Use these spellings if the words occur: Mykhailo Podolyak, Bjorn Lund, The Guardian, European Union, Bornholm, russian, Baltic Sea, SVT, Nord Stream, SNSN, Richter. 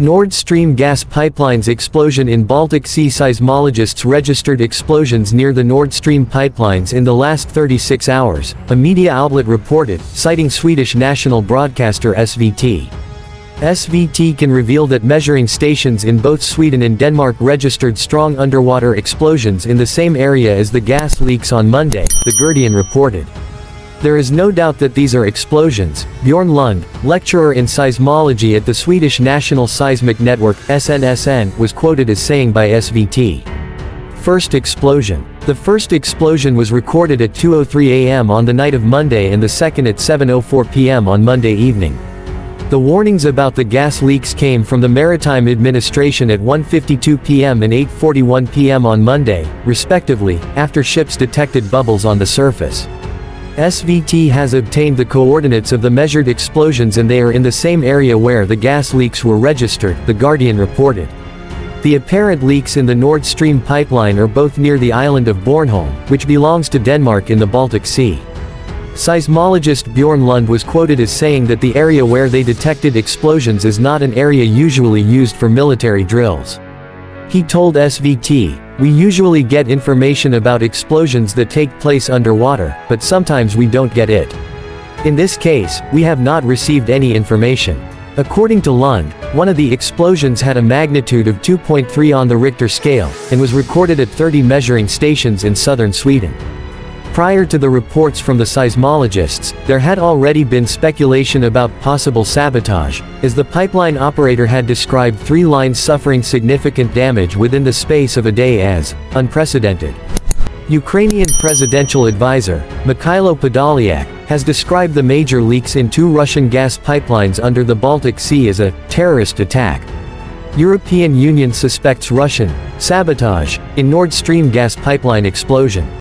Nord Stream gas pipeline's explosion in Baltic Sea. Seismologists registered explosions near the Nord Stream pipelines in the last 36 hours, a media outlet reported, citing Swedish national broadcaster SVT. SVT can reveal that measuring stations in both Sweden and Denmark registered strong underwater explosions in the same area as the gas leaks on Monday, The Guardian reported. There is no doubt that these are explosions, Bjorn Lund, lecturer in seismology at the Swedish National Seismic Network (SNSN), was quoted as saying by SVT. First explosion. The first explosion was recorded at 2:03 a.m. on the night of Monday and the second at 7:04 p.m. on Monday evening. The warnings about the gas leaks came from the Maritime Administration at 1:52 p.m. and 8:41 p.m. on Monday, respectively, after ships detected bubbles on the surface. SVT has obtained the coordinates of the measured explosions and they are in the same area where the gas leaks were registered, The Guardian reported. The apparent leaks in the Nord Stream pipeline are both near the island of Bornholm, which belongs to Denmark in the Baltic Sea. Seismologist Bjorn Lund was quoted as saying that the area where they detected explosions is not an area usually used for military drills. He told SVT, "We usually get information about explosions that take place underwater, but sometimes we don't get it. In this case, we have not received any information." According to Lund, one of the explosions had a magnitude of 2.3 on the Richter scale, and was recorded at 30 measuring stations in southern Sweden. Prior to the reports from the seismologists, there had already been speculation about possible sabotage, as the pipeline operator had described three lines suffering significant damage within the space of a day as unprecedented. Ukrainian presidential advisor, Mykhailo Podolyak, has described the major leaks in two Russian gas pipelines under the Baltic Sea as a terrorist attack. European Union suspects Russian sabotage in Nord Stream gas pipeline explosion.